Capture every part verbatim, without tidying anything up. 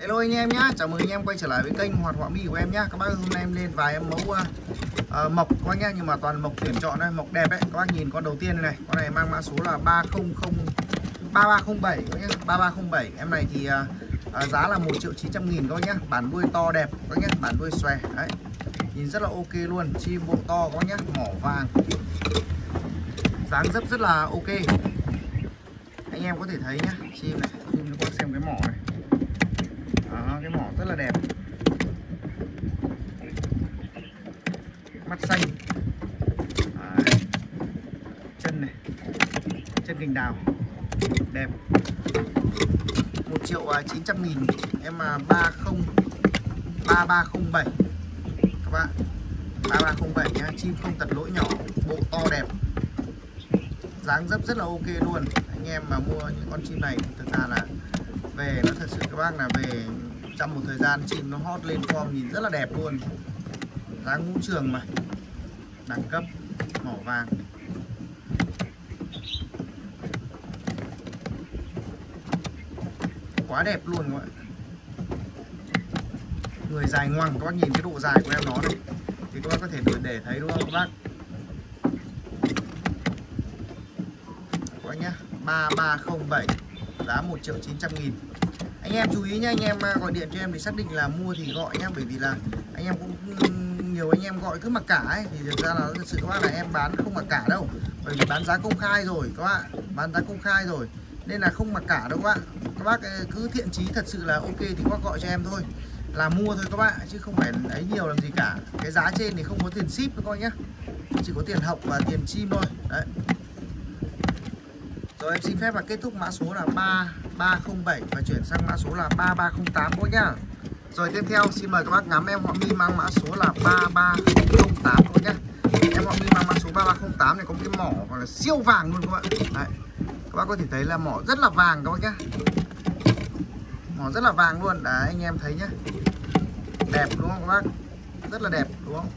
Hello anh em nhá, chào mừng anh em quay trở lại với kênh Hoạt Họa Mi của em nhá. Các bác ơi, hôm nay em lên vài em mẫu uh, mộc các bác nhá, nhưng mà toàn mộc tuyển chọn đây, mộc đẹp đấy. Các bác nhìn con đầu tiên này này, con này mang mã số là ba không không ba ba không bảy các bác nhá, ba ba không bảy. Em này thì uh, uh, giá là một triệu chín trăm nghìn các bác nhá. Bản đuôi to đẹp các bác nhá, bản đuôi xòe đấy. Nhìn rất là ok luôn, chim bộ to các bác nhá, mỏ vàng. Dáng dấp rất là ok. Anh em có thể thấy nhá, chim này, chim các bác xem cái mỏ này. Đó, cái mỏ rất là đẹp, mắt xanh. Đấy. Chân này, chân cành đào đẹp. Một triệu chín trăm nghìn, em là ba không ba ba không bảy các bạn, ba ba không bảy nhá. Chim không tật lỗ nhỏ, bộ to đẹp, dáng dấp rất là ok luôn. Anh em mà mua những con chim này thực ra là về nó thật sự các bác là về trong một thời gian chim nó hot lên form nhìn rất là đẹp luôn. Dáng ngũ trường mà đẳng cấp, mỏ vàng. Quá đẹp luôn các bạn. Người dài ngoằng, các bác nhìn cái độ dài của em nó đấy. Thì các bác có thể để thấy đúng không các bác? Các bác nhá, ba ba không bảy. Giá một triệu chín trăm nghìn. Anh em chú ý nha, anh em gọi điện cho em để xác định là mua thì gọi nhá, bởi vì là anh em cũng nhiều anh em gọi cứ mặc cả ấy, thì thực ra là thực sự các bác là em bán không mặc cả đâu, bởi vì bán giá công khai rồi các bạn, bán giá công khai rồi nên là không mặc cả đâu các bạn. Các bác cứ thiện chí thật sự là ok thì các bác gọi cho em thôi là mua thôi các bạn, chứ không phải ấy nhiều làm gì cả. Cái giá trên thì không có tiền ship các bác nhá, chỉ có tiền học và tiền chim thôi đấy. Rồi em xin phép là kết thúc mã số là ba ba không bảy và chuyển sang mã số là ba ba không tám các bác nhá. Rồi tiếp theo xin mời các bác ngắm em Hoạt Họa Mi mang mã số là ba ba không tám các bác nhá. Em Hoạt Họa Mi mang mã số ba ba không tám này có cái mỏ gọi là siêu vàng luôn các bạn. Đấy. Các bác có thể thấy là mỏ rất là vàng các bác nhá. Mỏ rất là vàng luôn. Đấy anh em thấy nhá. Đẹp đúng không các bác? Rất là đẹp đúng không?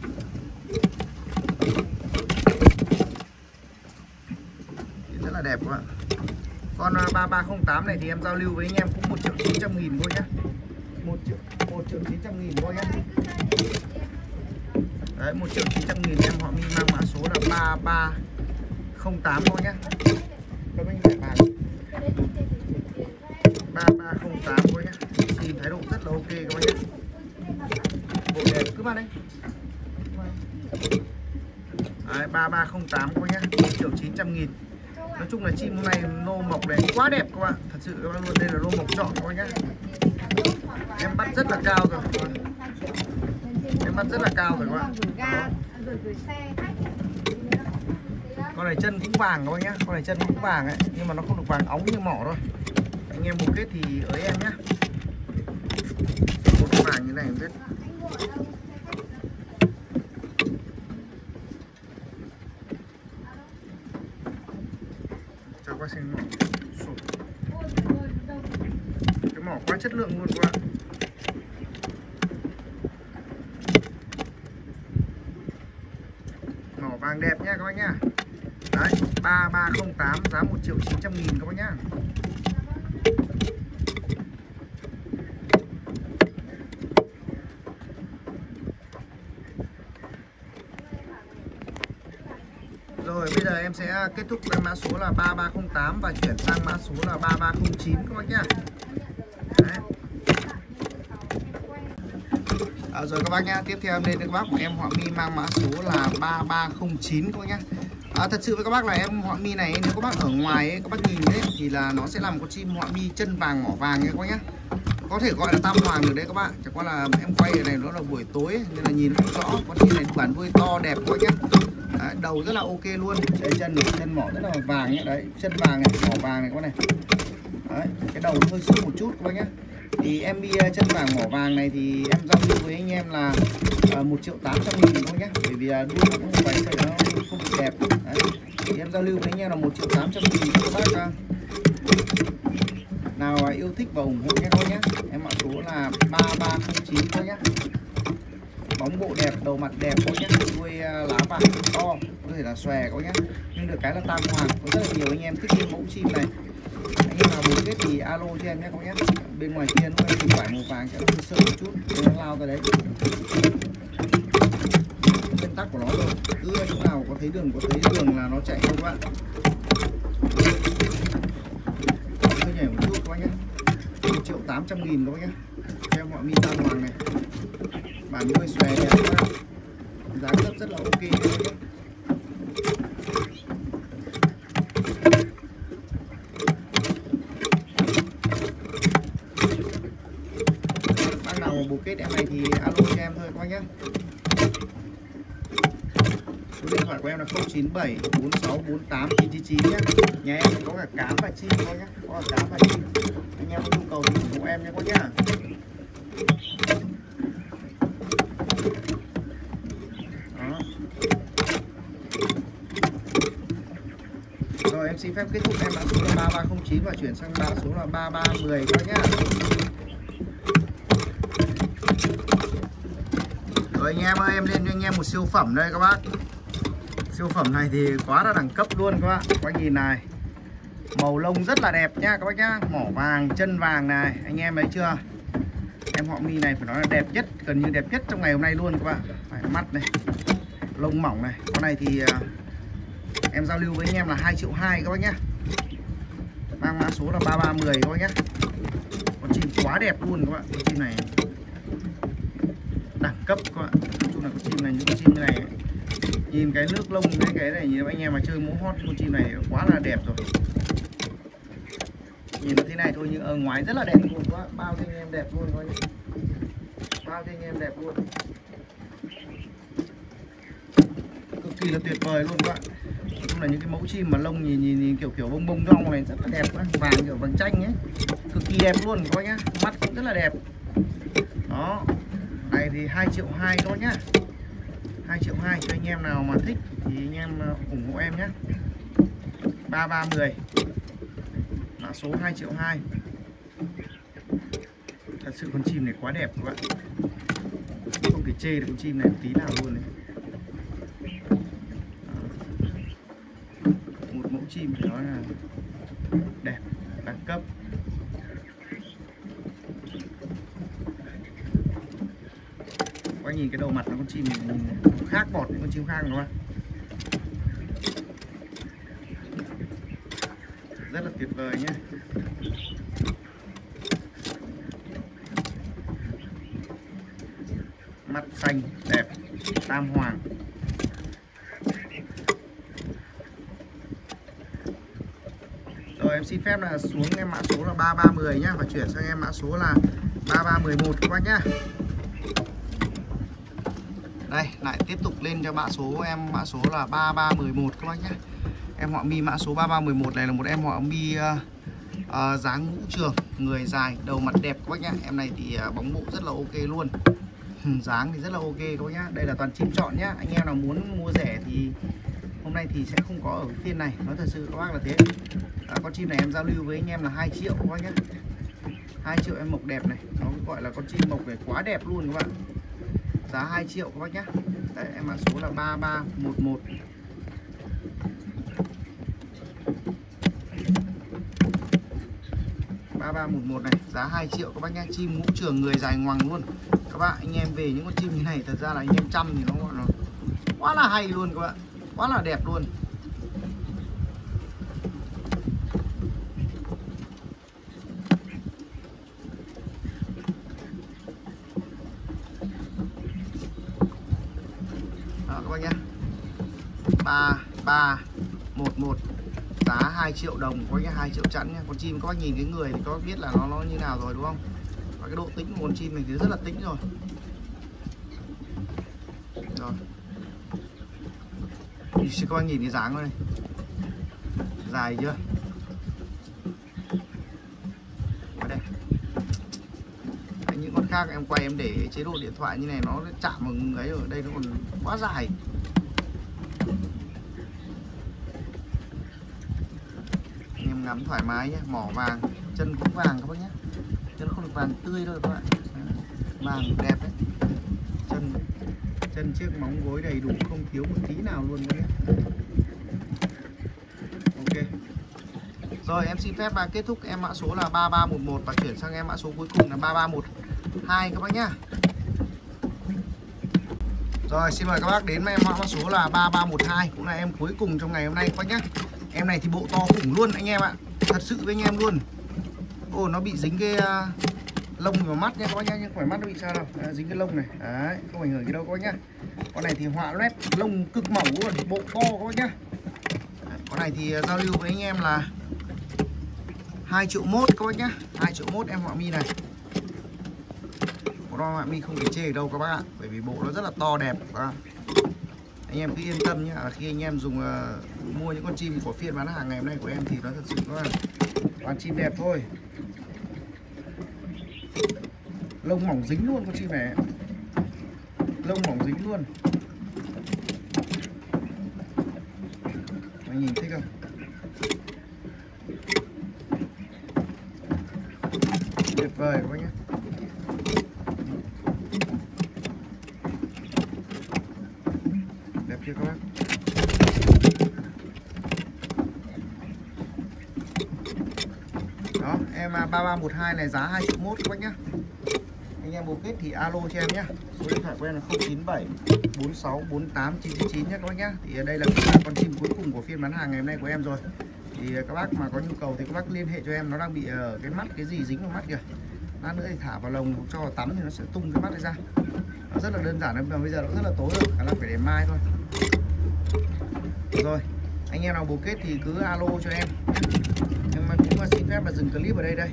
Rất là đẹp các bạn. Con ba ba không tám này thì em giao lưu với anh em cũng một triệu chín trăm nghìn thôi nhá. một triệu chín trăm nghìn thôi nhá. Đấy, một triệu chín trăm nghìn em Hoạt Họa Mi mang mã số là ba ba không tám thôi nhá. Các anh phải bàn. ba ba không tám thôi nhá. Chim thái độ rất là ok các bạn nhá. Bộ đẹp cứ vào đây. Đấy, ba ba không tám thôi nhá. một triệu chín trăm nghìn. Nói chung là chim hôm nay lô mộc đấy quá đẹp các bạn, thật sự các bạn luôn, đây là lô mộc chọn các bạn nhé. Em bắt rất là cao rồi, em bắt rất là cao rồi các bạn. Con này chân cũng vàng các bạn nhé, con này chân cũng vàng ấy, nhưng mà nó không được vàng óng như mỏ thôi. Anh em mua kết thì ới em nhé. Một vàng như này em biết. Qua xem mỏ. Cái mỏ quá chất lượng luôn các bạn. Mỏ vàng đẹp nha các bác nhá. Đấy, ba ba không tám giá một triệu chín trăm nghìn các bác nhá. Rồi bây giờ em sẽ kết thúc với mã số là ba ba không tám và chuyển sang mã số là ba ba không chín các bác nhá. À, rồi các bác nhá, tiếp theo em lên với các bác của em Hoạt Họa Mi mang mã số là ba ba không chín các bác nhá. À, thật sự với các bác là em Hoạt Họa Mi này, nếu các bác ở ngoài ấy, các bác nhìn đấy thì là nó sẽ làm con chim Hoạt Họa Mi chân vàng mỏ vàng các bác nhá. Có thể gọi là tam hoàng được đấy các bạn, chẳng qua là em quay ở này nó là buổi tối ấy, nên là nhìn không rõ. Con chim này bản đuôi to đẹp các bác nhá. Đấy, đầu rất là ok luôn. Đấy, chân này, chân mỏ rất là vàng nhé. Đấy, chân vàng này, mỏ vàng này các bác này. Đấy, cái đầu hơi xước một chút các bác nhé. Thì em đi chân vàng mỏ vàng này thì em giao lưu với anh em là uh, một triệu tám trăm nghìn các bác nhé. Bởi vì uh, đuôi nó cũng một vài sợi nó không đẹp. Đấy, thì em giao lưu với anh em là một triệu tám trăm nghìn các bác uh, nào uh, yêu thích và ủng hộ nhé các bác nhé. Em mã số là ba ba không chín các bác nhé. Bóng bộ đẹp, đầu mặt đẹp các bác nhé, đuôi lá vàng to, có thể là xòe các bác nhé, nhưng được cái là tam hoàng. Có rất là nhiều anh em thích cái mẫu chim này. Anh em nào muốn biết thì alo cho em nhé các nhé. Bên ngoài kia nó củ vải màu vàng sẽ sơ một chút để nó lao tới đấy. Nguyên tắc của nó rồi, cứ chỗ nào có thấy đường có thấy đường là nó chạy thôi các bạn. Hơi nhảy một chút các bác nhé. một triệu tám trăm nghìn các bác nhé. Theo mọi mi tam hoàng này. Bản nuôi xòe đẹp các bạn. Giá cấp rất là ok nhé. Bác nào bổ kết em này thì alo cho em thôi các bác nhé. Số điện thoại của em là không chín bảy bốn sáu bốn tám chín chín chín nhé. Nhà em có cả cám và chim thôi nhé. Có cả cám và chim. Anh em có nhu cầu thì ủng hộ em nhé các nhá. Rồi em xin phép kết thúc, em đã số là ba ba không chín và chuyển sang mã số là ba ba một không các nhá. Rồi anh em ơi, em lên cho anh em một siêu phẩm đây các bác. Siêu phẩm này thì quá là đẳng cấp luôn các bác. Các bác nhìn này, màu lông rất là đẹp nhá các bác nhá. Mỏ vàng, chân vàng này, anh em thấy chưa? Em họ Mi này phải nói là đẹp nhất, gần như đẹp nhất trong ngày hôm nay luôn các bác. Phải mắt này, lông mỏng này. Con này thì em giao lưu với anh em là hai triệu hai các bác nhá. Mang mã số là ba ba một không các bác nhá. Con chim quá đẹp luôn các bác. Con chim này đẳng cấp các bạn. Nói chung là con chim này, những con chim này nhìn cái nước lông cái cái này, nhìn anh em mà chơi mũ hot con chim này quá là đẹp rồi. Nhìn nó thế này thôi nhưng ở ngoài rất là đẹp luôn quá, bao cho anh em đẹp luôn thôi. Bao cho anh em đẹp luôn. Cực kỳ là tuyệt vời luôn các bạn. Nói chung là những cái mẫu chim mà lông nhìn nhìn, nhìn kiểu kiểu bông bông rong này rất là đẹp quá, vàng kiểu vàng chanh ấy. Cực kỳ đẹp luôn các bác nhá. Mắt cũng rất là đẹp. Đó. Này thì hai triệu hai thôi nhá. hai triệu hai cho anh em nào mà thích thì anh em ủng hộ em nhé. ba ba một không. Mã số hai triệu hai. Thật sự con chim này quá đẹp các bạn. Không thể chê được con chim này một tí nào luôn đấy. Một mẫu chim phải nói là đẹp, đẳng cấp. Các nhìn cái đầu mặt nó con chim khác bọt những con chim khác đúng không? Rất là tuyệt vời nhé. Mắt xanh đẹp, tam hoàng. Rồi em xin phép là xuống em mã số là ba ba một không nhá, và chuyển sang em mã số là ba ba một một các bác nhá. Đây, lại tiếp tục lên cho mã số em, mã số là ba ba một một các bác nhé. Em họ Mi mã số ba ba một một này là một em họ Mi uh, uh, dáng ngũ trường, người dài, đầu mặt đẹp các bác nhé. Em này thì uh, bóng bộ rất là ok luôn. Dáng thì rất là ok các bác nhé. Đây là toàn chim chọn nhá. Anh em nào muốn mua rẻ thì hôm nay thì sẽ không có ở cái phiên này. Nói thật sự các bác là thế. À, con chim này em giao lưu với anh em là hai triệu các bác nhé. hai triệu em mộc đẹp này. Nó gọi là con chim mộc này quá đẹp luôn các bạn. Giá hai triệu các bác nhé. Đấy, em mã số là ba ba một một. ba ba một một này, giá hai triệu các bác nhé. Chim ngũ trường người dài ngoằng luôn. Các bạn anh em về những con chim như này thật ra là anh em chăm thì nó gọi là quá là hay luôn các bạn. Quá là đẹp luôn. ba ba một một giá hai triệu đồng có cái hai triệu chẵn nhé. Con chim các bác nhìn cái người thì có biết là nó nó như nào rồi đúng không? Và cái độ tĩnh của con chim này thì rất là tĩnh rồi. Rồi. Các bác nhìn cái dáng này. Dài chưa? Ở đây. Đấy, những con khác em quay em để chế độ điện thoại như này nó chạm vào ấy, ở đây nó còn quá dài. Ngắm thoải mái nhé, mỏ vàng, chân cũng vàng các bác nhé. Chân không được vàng tươi đâu các bạn. Vàng đẹp đấy. Chân chân chiếc móng gối đầy đủ, không thiếu một tí nào luôn các bác nhé. Ok. Rồi em xin phép kết thúc em mã số là ba ba một một và chuyển sang em mã số cuối cùng là ba ba một hai các bác nhá. Rồi xin mời các bác đến với em mã số là ba ba một hai, cũng là em cuối cùng trong ngày hôm nay các bác nhá. Em này thì bộ to khủng luôn anh em ạ. Thật sự với anh em luôn. Ô nó bị dính cái lông vào mắt nhá các bác nhá, nhưng khỏi mắt nó bị sao đâu. À, dính cái lông này. Đấy, không ảnh hưởng gì đâu các bác nhá. Con này thì họa loét, lông cực mỏng luôn, bộ to các bác nhá. Con này thì giao lưu với anh em là hai triệu mốt các bác nhá. hai triệu mốt em họa mi này. Bộ họa mi không thể chê đâu các bác ạ, bởi vì bộ nó rất là to đẹp các bác. Anh em cứ yên tâm nhá, khi anh em dùng uh, mua những con chim của phiên bán hàng ngày hôm nay của em thì nó thật sự nó là toàn chim đẹp thôi. Lông mỏng dính luôn con chim này. Lông mỏng dính luôn. Anh nhìn thích không? Tuyệt vời các bác nhá. Các bác. Đó, em ba ba một hai này giá hai triệu mốt các bác nhá. Anh em mua kết thì alo cho em nhá. Số điện thoại của em là không chín bảy bốn sáu bốn tám chín chín chín nhá các bác nhá. Thì đây là con chim cuối cùng của phiên bán hàng ngày hôm nay của em rồi. Thì các bác mà có nhu cầu thì các bác liên hệ cho em, nó đang bị ở cái mắt cái gì dính vào mắt kìa. Lát nữa thì thả vào lồng cho vào tắm thì nó sẽ tung cái mắt này ra. Nó rất là đơn giản, mà bây giờ nó rất là tối rồi, khả năng phải để mai thôi. Rồi, anh em nào bồ kết thì cứ alo cho em. Nhưng mà cũng xin phép là dừng clip ở đây đây.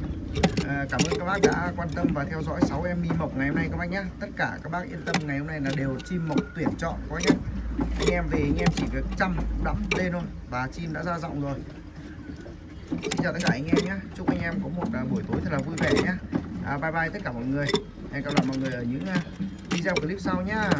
À, cảm ơn các bác đã quan tâm và theo dõi sáu em mi mộc ngày hôm nay các bác nhé. Tất cả các bác yên tâm, ngày hôm nay là đều chim mộc tuyển chọn các bác nhé. Anh em về anh em chỉ việc chăm đắm lên thôi và chim đã ra giọng rồi. Xin chào tất cả anh em nhé. Chúc anh em có một buổi tối thật là vui vẻ nhé. À, bye bye tất cả mọi người. Hẹn gặp lại mọi người ở những video clip sau nhá.